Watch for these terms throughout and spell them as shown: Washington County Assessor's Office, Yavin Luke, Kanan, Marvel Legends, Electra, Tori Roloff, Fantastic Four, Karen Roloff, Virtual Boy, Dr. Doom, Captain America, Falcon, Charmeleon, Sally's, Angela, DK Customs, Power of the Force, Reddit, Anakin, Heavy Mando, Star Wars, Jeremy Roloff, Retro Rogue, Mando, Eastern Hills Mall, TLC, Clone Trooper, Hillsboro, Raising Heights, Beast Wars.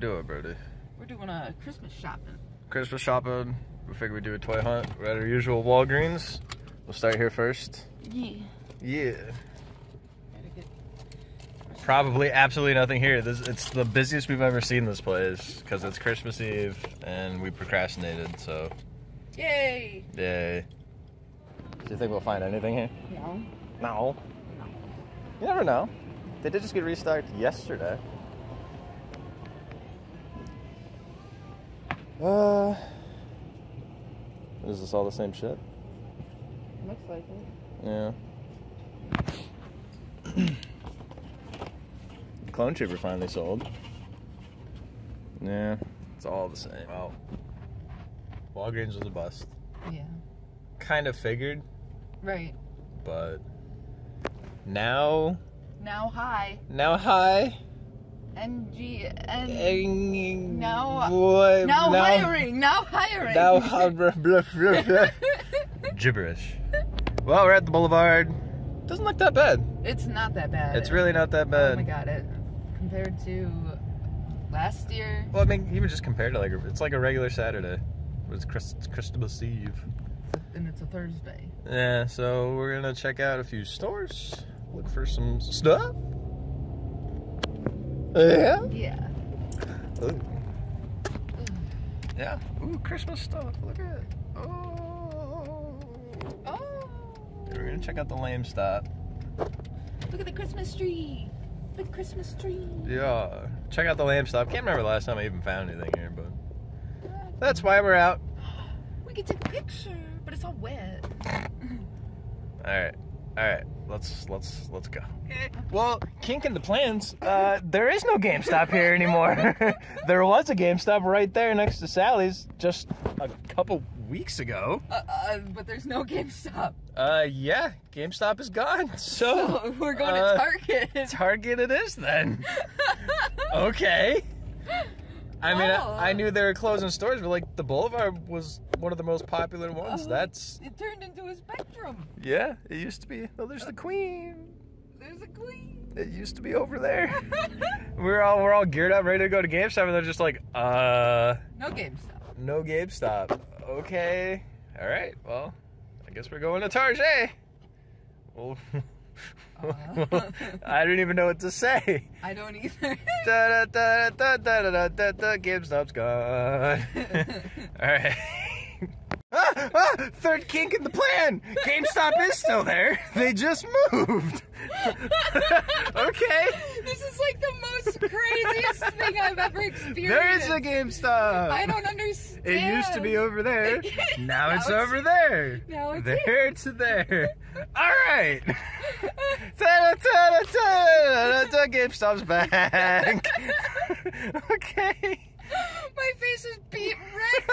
doing, Brody? We're doing a Christmas shopping. Christmas shopping. We figured we'd do a toy hunt. We're at our usual Walgreens. We'll start here first. Yeah. Yeah. Probably absolutely nothing here. It's the busiest we've ever seen this place because it's Christmas Eve and we procrastinated, so. Yay! Yay. Do you think we'll find anything here? No. No? No. You never know. They did just get restocked yesterday. Is this all the same shit? Looks like it. Yeah. Clone Trooper finally sold. Yeah, it's all the same. Wow. Walgreens was a bust. Yeah. Kind of figured. Right. But now. Now high. MGN. Now hiring. Gibberish. Well, we're at the Boulevard. Doesn't look that bad. It's not that bad. It's really not that bad. Oh my god, it compared to last year. Well, I mean, even just compared to like it's like a regular Saturday. It's Christmas Eve. And it's a Thursday. Yeah, so we're gonna check out a few stores, look for some stuff. Yeah. Yeah. Ooh. Yeah. Ooh, Christmas stuff. Look at it. Oh. Oh. We're gonna check out the lame stop. Look at the Christmas tree. Big Christmas tree. Yeah. Check out the lamp stop. Can't remember the last time I even found anything here, but that's why we're out. We could take a picture, but it's all wet. All right. Let's go. Well, kink in the plans. There is no GameStop here anymore. There was a GameStop right there next to Sally's just a couple weeks ago. But there's no GameStop. Yeah, GameStop is gone. So we're going to Target. Target it is then. Okay. I mean, oh. I knew they were closing stores, but like the Boulevard was one of the most popular ones. It turned into a Spectrum. Yeah, it used to be. Oh, there's the Queen. There's a Queen. It used to be over there. we're all geared up, ready to go to GameStop, and they're just like, no GameStop. No GameStop. Okay. All right. Well, I guess we're going to Target. Well. I don't even know what to say. I don't either. GameStop's gone. Alright. Third kink in the plan! GameStop is still there. They just moved. Okay. This is like the most craziest thing I've ever experienced. There is a GameStop. I don't understand. It used to be over there. Now it's over there. Now it's there to there. Alright. GameStop's back. Okay. My face is beat red.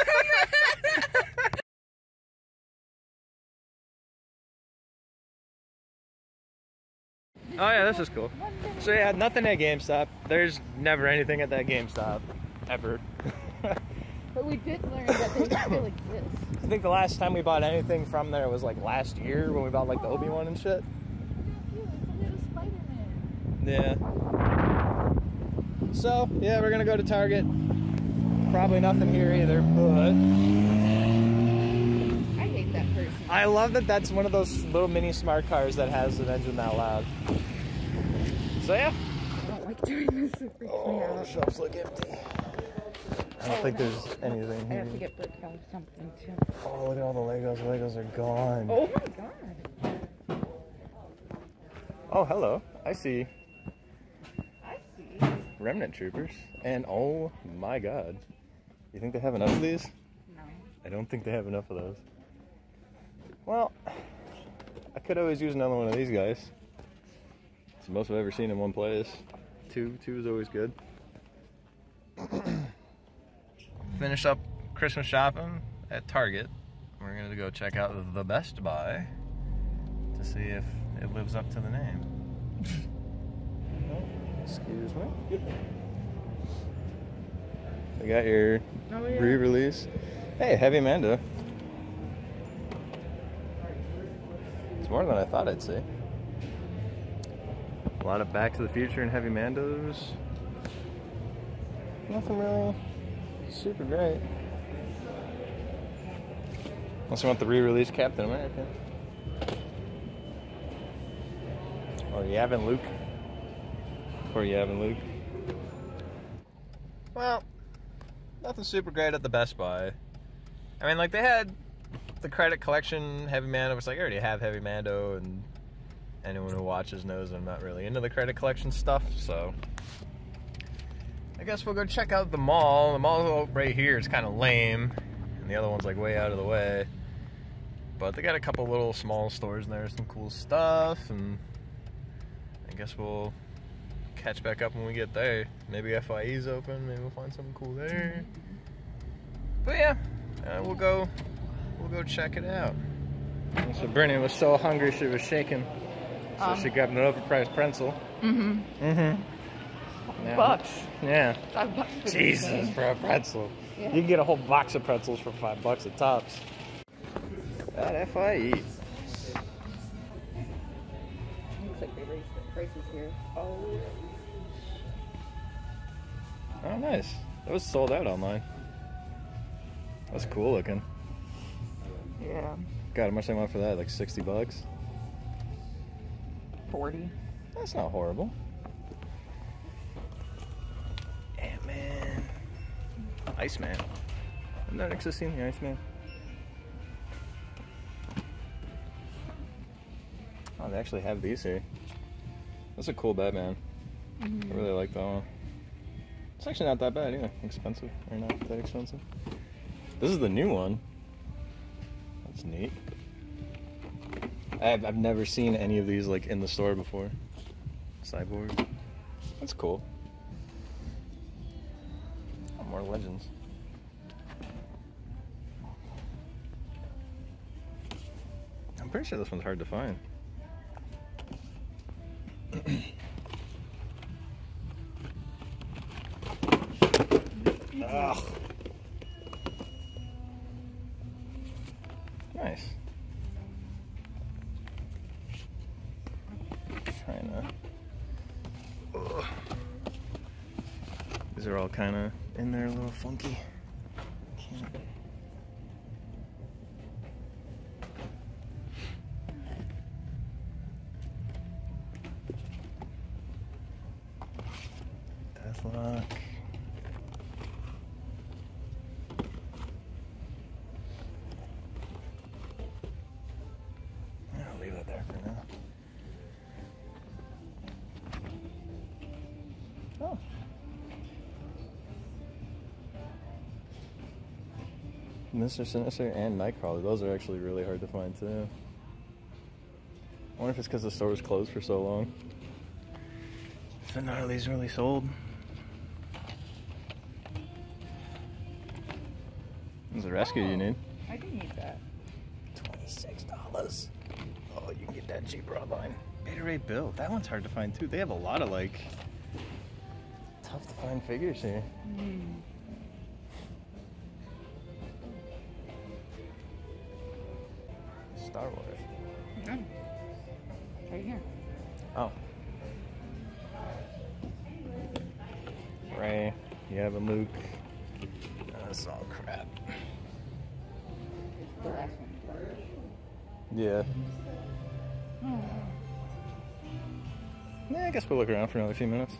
Oh yeah, this is cool. So yeah, nothing at GameStop. There's never anything at that GameStop, ever. But we did learn that they still exist. I think the last time we bought anything from there was like last year when we bought like the Obi-Wan and shit. Yeah. So yeah, we're gonna go to Target. Probably nothing here either, but. I hate that person. I love that that's one of those little mini smart cars that has an engine that loud. So yeah. I don't like doing this. It freaks me out. The shops look empty. I don't think there's anything here. I have to get Brickell or something too. Oh, look at all the Legos. The Legos are gone. Oh my god. Oh, hello. I see. Remnant Troopers. And oh my god. You think they have enough of these? No. I don't think they have enough of those. Well, I could always use another one of these guys. It's the most I've ever seen in one place. Two is always good. Finish up Christmas shopping at Target. We're gonna go check out the Best Buy to see if it lives up to the name. Excuse me. I got your re-release. Hey, Heavy Mando. It's more than I thought I'd see. A lot of Back to the Future and Heavy Mandos. nothing really super great. Unless you want the re-release Captain America. Or Yavin Luke. Or Yavin Luke. Well, nothing super great at the Best Buy. I mean, like, they had the credit collection, Heavy Mando, which, like, I already have Heavy Mando, and anyone who watches knows I'm not really into the credit collection stuff, so I guess we'll go check out the mall. The mall right here is kind of lame, and the other one's, like, way out of the way. But they got a couple little small stores in there, some cool stuff, and I guess we'll catch back up when we get there. Maybe FYE's open, maybe we'll find something cool there. But yeah, we'll go check it out. So Bernie was so hungry she was shaking, so she grabbed an overpriced pretzel. $5. Yeah. $5. Jesus, for a pretzel. Yeah. You can get a whole box of pretzels for $5 at Tops. At FYE. Looks like they raised the prices here. Oh, nice. That was sold out online. That's cool looking. Yeah. God, how much they want for that? Like $60? $40. That's not horrible. Ant-Man. Iceman. I've not actually seen the Iceman. Oh, they actually have these here. That's a cool Batman. I really like that one. It's actually not that bad either. Expensive. Or not that expensive. This is the new one. That's neat. I've never seen any of these like in the store before. Cyborg. That's cool. Oh, more Legends. I'm pretty sure this one's hard to find. Ugh. Nice. Trying to. Ugh. These are all kind of in there, a little funky. Can't. Deathlock. Mr. Sinister and Nightcrawler. Those are actually really hard to find, too. I wonder if it's because the store was closed for so long. So none of these really sold. There's a rescue you need. I do need that. $26. Oh, you can get that cheaper online. Beta-ray Bill. That one's hard to find, too. They have a lot of, like, tough-to-find figures here. Star Wars. Right here. Oh. Ray, you have a Luke. That's all crap. It's the last one. Yeah. Yeah, I guess we'll look around for another few minutes.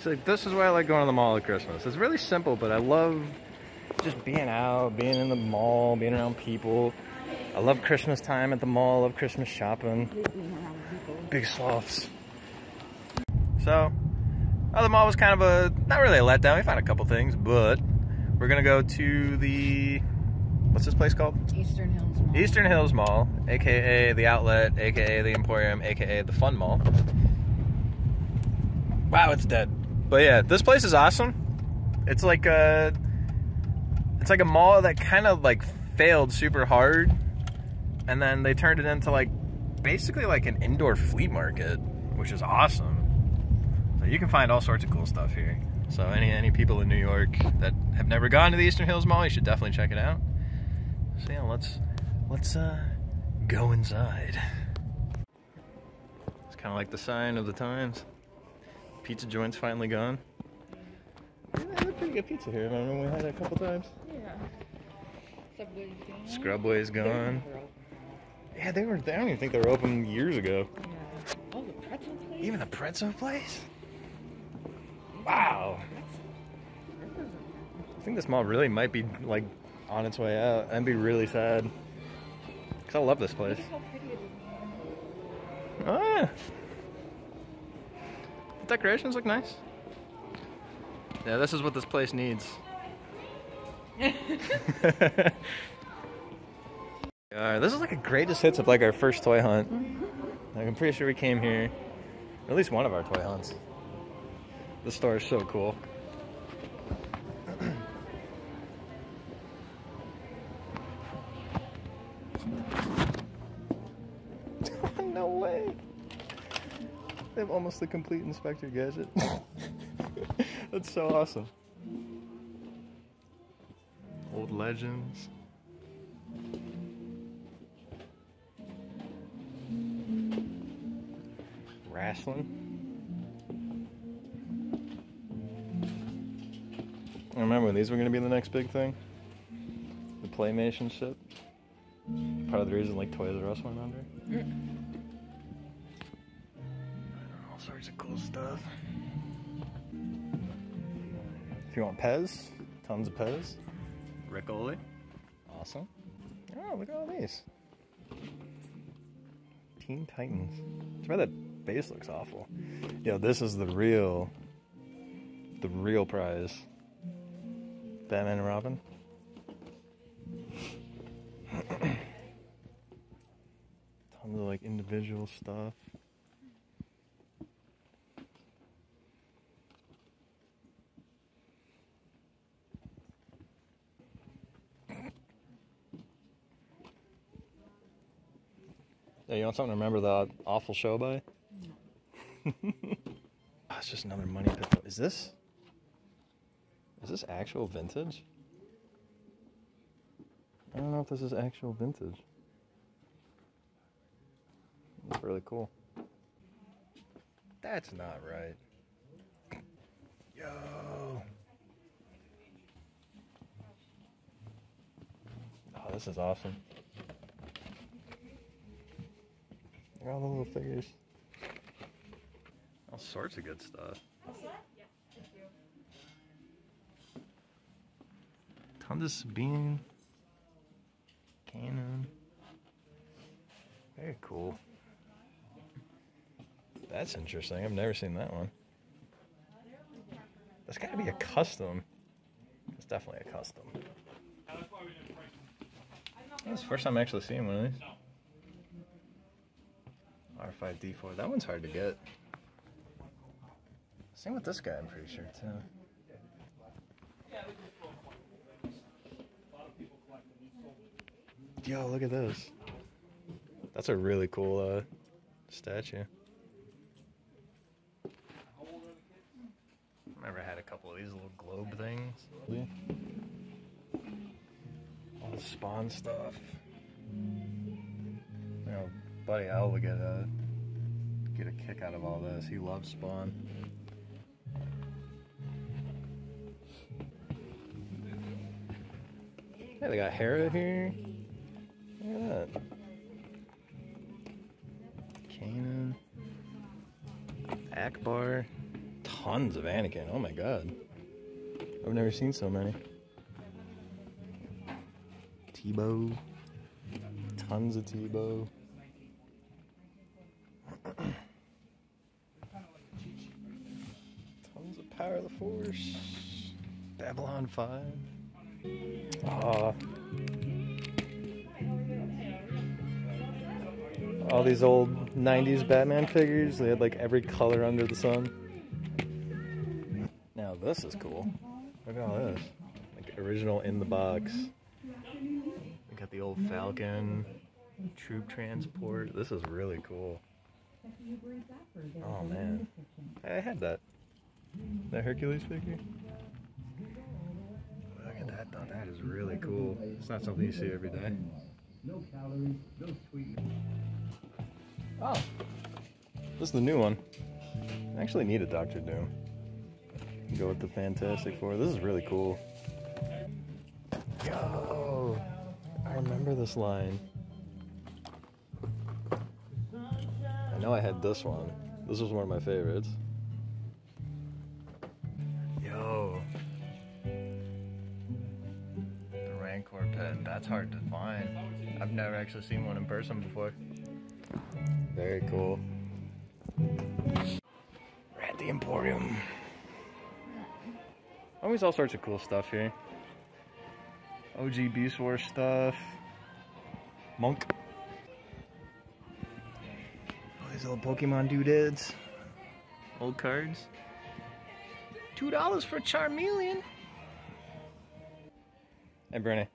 So like, this is why I like going to the mall at Christmas. It's really simple, but I love just being out, being in the mall, being around people. I love Christmas time at the mall, I love Christmas shopping. Big sloths. So, the mall was kind of a, not really a letdown. We found a couple things, but we're gonna go to the, what's this place called? Eastern Hills Mall. Eastern Hills Mall, AKA The Outlet, AKA The Emporium, AKA The Fun Mall. Wow, it's dead. But yeah, this place is awesome. It's like a, it's like a mall that kind of like failed super hard, and then they turned it into like basically like an indoor flea market, which is awesome. So you can find all sorts of cool stuff here. So any people in New York that have never gone to the Eastern Hills Mall, you should definitely check it out. So yeah, let's go inside. It's kind of like the sign of the times. Pizza joint's finally gone. pretty good pizza here. I remember we had it a couple times. Yeah. Subway's gone. Scrubway's gone. Yeah, they were. I don't even think they were open years ago. Yeah. Oh, the pretzel place. Even the pretzel place. Wow. I think this mall really might be like on its way out. I'd be really sad. Cause I love this place. Look how pretty it is. Oh yeah. The decorations look nice. Yeah, this is what this place needs. This is like a greatest hits of like our first toy hunt. Like, I'm pretty sure we came here, or at least one of our toy hunts. This store is so cool. No way! They have almost the complete Inspector Gadget. That's so awesome. Old legends. Wrestling. I remember when these were going to be the next big thing. The Playmation ship. Part of the reason like Toys R Us went under. Yeah. All sorts of cool stuff. If you want Pez, tons of Pez. Brickell. Awesome. Oh, look at all these. Teen Titans. That's why that base looks awful. Yo, this is the real prize. Batman and Robin. Tons of like individual stuff. Hey, you want something to remember that awful show by? No. Oh, it's just another money pit. Is this actual vintage? I don't know if this is actual vintage. That's really cool. That's not right. Yo. Oh, this is awesome. All the little figures. All sorts of good stuff. Tons of Sabine. Cannon. Very cool. That's interesting. I've never seen that one. That's gotta be a custom. It's definitely a custom. That's the first time I'm actually seeing one of these. R5D4. That one's hard to get. Same with this guy, I'm pretty sure, too. Yo, look at this. That's a really cool statue. I remember I had a couple of these little globe things. All the Spawn stuff. You know, Buddy Al would get a kick out of all this. He loves Spawn. Yeah, they got Hera here. Look at that. Kanan. Akbar. Tons of Anakin. Oh my god. I've never seen so many. Tebow. Tons of Tebow. Tons of Power of the Force. Babylon 5. All these old 90s Batman figures. They had like every color under the sun. Now this is cool. Look at all this. Like original in the box. We got the old Falcon. Troop transport. This is really cool. Oh man, I had that Hercules figure. Look at that though, that is really cool. It's not something you see every day. No calories, no sweet. Oh, this is the new one. I actually need a Doctor Doom. Go with the Fantastic Four. This is really cool. Yo, I remember this line. I know I had this one. This was one of my favorites. Yo. The Rancor pet, that's hard to find. I've never actually seen one in person before. Very cool. We're at the Emporium. Always all sorts of cool stuff here. OG Beast Wars stuff. Monk. All these little Pokemon doodads. Old cards. $2 for Charmeleon. Hey, Bernie.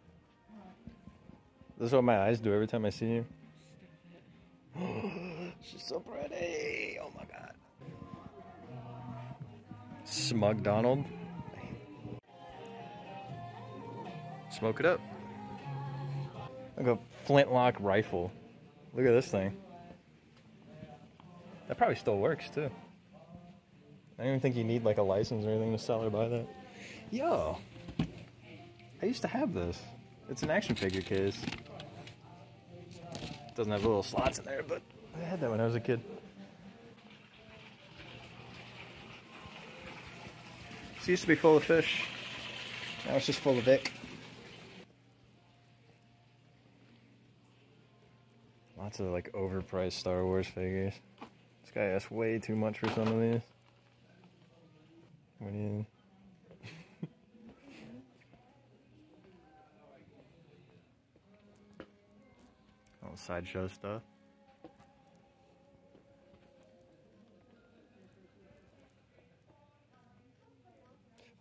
This is what my eyes do every time I see you. She's so pretty. Oh my god. Smug Donald. Smoke it up. Like a flintlock rifle. Look at this thing. That probably still works too. I don't even think you need like a license or anything to sell or buy that. Yo. I used to have this. It's an action figure case. Doesn't have little slots in there, but I had that when I was a kid. This used to be full of fish. Now it's just full of ick. Lots of like overpriced Star Wars figures. This guy asks way too much for some of these. What do you? All Sideshow stuff.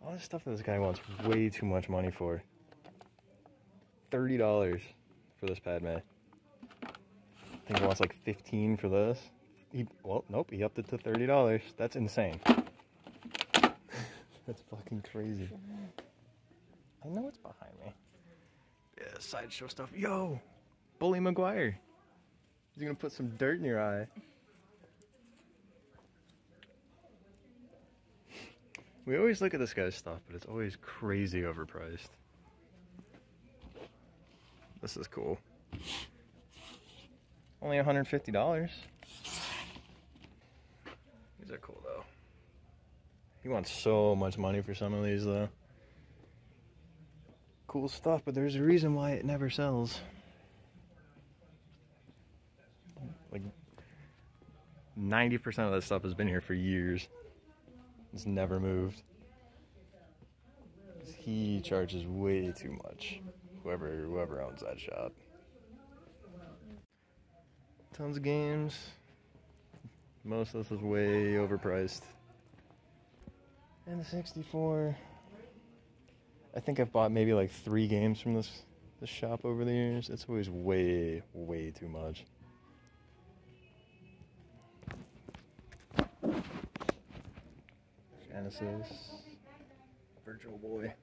All this stuff that this guy wants way too much money for. $30 for this Padme. I think he wants like 15 for this. Well, nope, he upped it to $30. That's insane. That's fucking crazy. I know it's behind me. Yeah, Sideshow stuff. Yo! Bully McGuire. He's gonna put some dirt in your eye. We always look at this guy's stuff, but it's always crazy overpriced. This is cool. Only $150. These are cool though. He wants so much money for some of these though. Cool stuff, but there's a reason why it never sells. Like 90% of that stuff has been here for years. It's never moved. He charges way too much. Whoever owns that shop. Tons of games. Most of this is way overpriced. And the 64. I think I've bought maybe like 3 games from this shop over the years. It's always way, way too much. Genesis. Virtual Boy.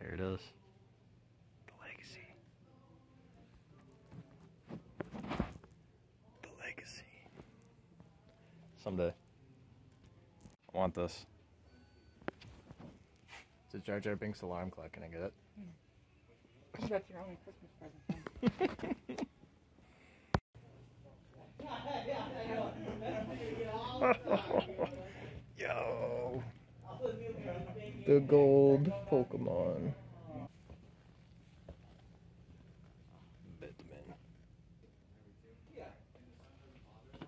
There it is. The Legacy. The Legacy. Someday. I want this. It's a Jar Jar Binks alarm clock. Can I get it? Yeah. That's your only Christmas present. Yo. The gold Pokemon. Batman.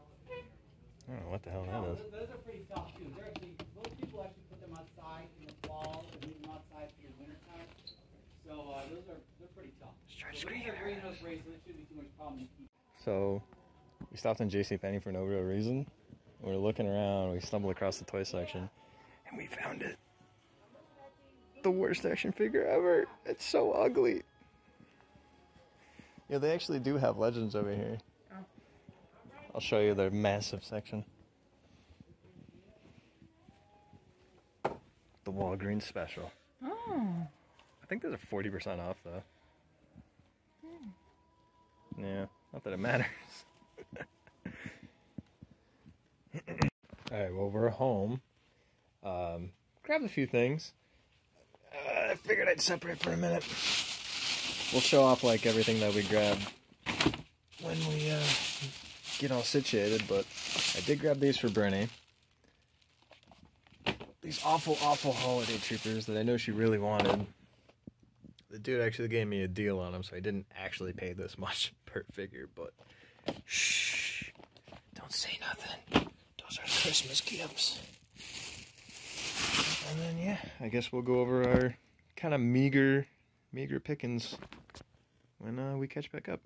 I don't know what the hell that is. Those are pretty tough too. Most people actually put them outside in the fall and leave them outside for the winter time. So they're pretty tough. So we stopped in JCPenney for no real reason. We were looking around, we stumbled across the toy section, and we found it. The worst action figure ever. It's so ugly. Yeah, they actually do have Legends over here. I'll show you their massive section. The Walgreens special. Oh. I think those are 40% off though. Yeah, not that it matters. Alright, well, we're home. Grabbed a few things. I figured I'd separate for a minute. We'll show off, like, everything that we grabbed when we get all situated, but I did grab these for Bernie. These awful, awful holiday troopers that I know she really wanted. The dude actually gave me a deal on them, so I didn't actually pay this much per figure, but... Shh! Don't say nothing. Those are Christmas gifts. And then, yeah, I guess we'll go over our kind of meager pickings when we catch back up.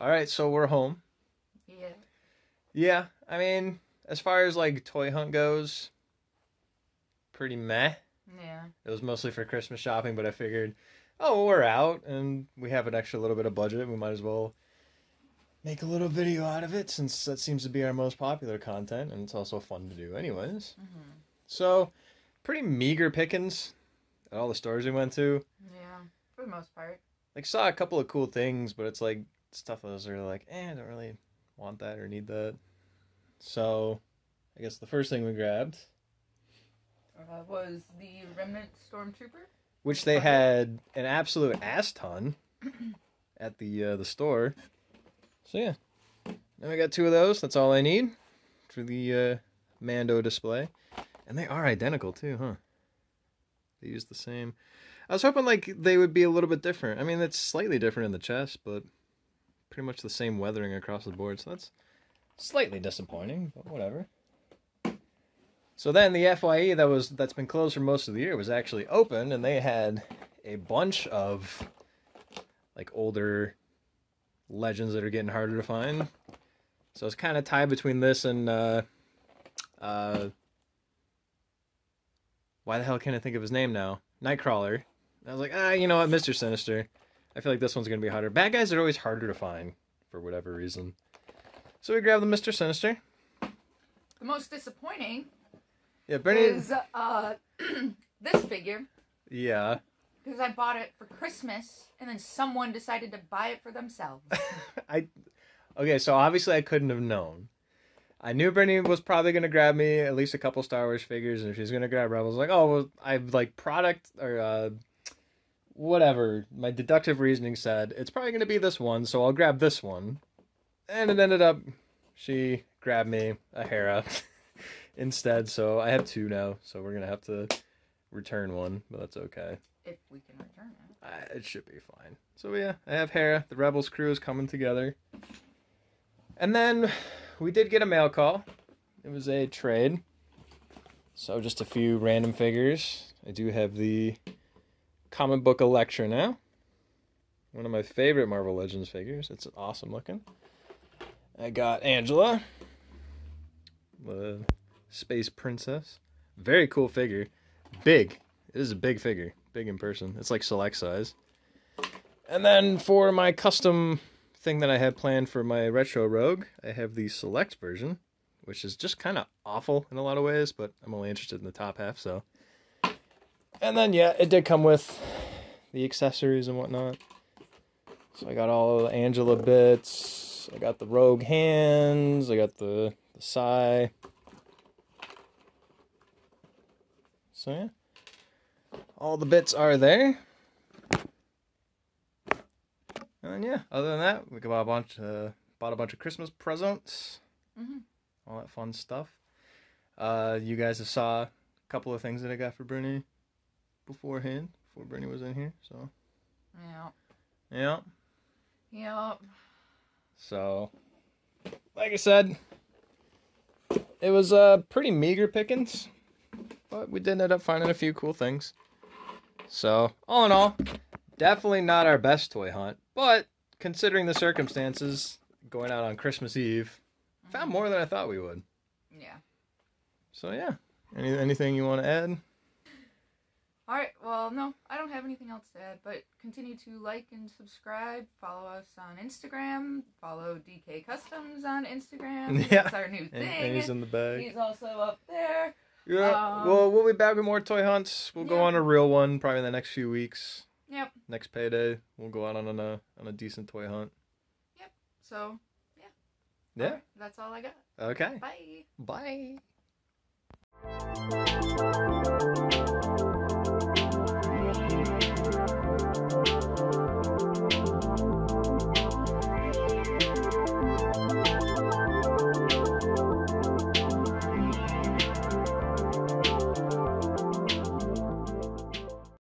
Alright, so we're home. Yeah. Yeah, I mean, as far as, like, toy hunt goes... pretty meh. Yeah. It was mostly for Christmas shopping, but I figured, oh, we're out and we have an extra little bit of budget. We might as well make a little video out of it since that seems to be our most popular content and it's also fun to do anyways. Mm-hmm. So, pretty meager pickings at all the stores we went to. Yeah, for the most part. Like, saw a couple of cool things, but it's like stuff that was really like, I don't really want that or need that. So, I guess the first thing we grabbed... was the Remnant Stormtrooper. Which they had an absolute ass ton at the store. So yeah. Now I got two of those. That's all I need for the Mando display. And they are identical too, huh? They use the same. I was hoping like they would be a little bit different. I mean, it's slightly different in the chest, but pretty much the same weathering across the board. So that's slightly disappointing, but whatever. So then the FYE that's been closed for most of the year was actually open, and they had a bunch of like older legends that are getting harder to find. So it's kind of tied between this and why the hell can't I think of his name now? Nightcrawler. And I was like, you know what, Mr. Sinister. I feel like this one's gonna be harder. Bad guys are always harder to find for whatever reason. So we grabbed the Mr. Sinister. The most disappointing. Yeah, Bernie is this figure. Yeah. Because I bought it for Christmas, and then someone decided to buy it for themselves. Okay, so obviously I couldn't have known. I knew Bernie was probably gonna grab me at least a couple Star Wars figures, and if she's gonna grab Rebels, like, oh, well, I've like product or whatever. My deductive reasoning said it's probably gonna be this one, so I'll grab this one. And it ended up she grabbed me a Hera. Instead, so I have two now, so we're gonna have to return one, but that's okay. If we can return it. It should be fine. So yeah, I have Hera. The Rebels crew is coming together. And then we did get a mail call. It was a trade. So just a few random figures. I do have the comic book Electra now. One of my favorite Marvel Legends figures. It's awesome looking. I got Angela. The Space Princess. Very cool figure. Big. It is a big figure. Big in person. It's like select size. And then for my custom thing that I have planned for my Retro Rogue, I have the select version, which is just kind of awful in a lot of ways, but I'm only interested in the top half, so. And then, yeah, it did come with the accessories and whatnot. So I got all the Angela bits. I got the Rogue hands. I got the Psy. So yeah, all the bits are there. And then yeah, other than that, we bought a bunch of Christmas presents, all that fun stuff. You guys have saw a couple of things that I got for Bernie beforehand, before Bernie was in here. So yeah. So like I said, it was pretty meager pickings. But we did end up finding a few cool things. So, all in all, definitely not our best toy hunt. But, considering the circumstances, going out on Christmas Eve, found more than I thought we would. Yeah. So, yeah. Anything you want to add? Alright, well, no, I don't have anything else to add. But continue to like and subscribe. Follow us on Instagram. Follow DK Customs on Instagram. Yeah. That's our new thing. And he's in the bag. He's also up there. Yeah, well, we'll be back with more toy hunts. We'll go on a real one probably in the next few weeks. Yep. Next payday, we'll go out on a decent toy hunt. Yep. So, yeah. Yeah. All right, that's all I got. Okay. Bye. Bye.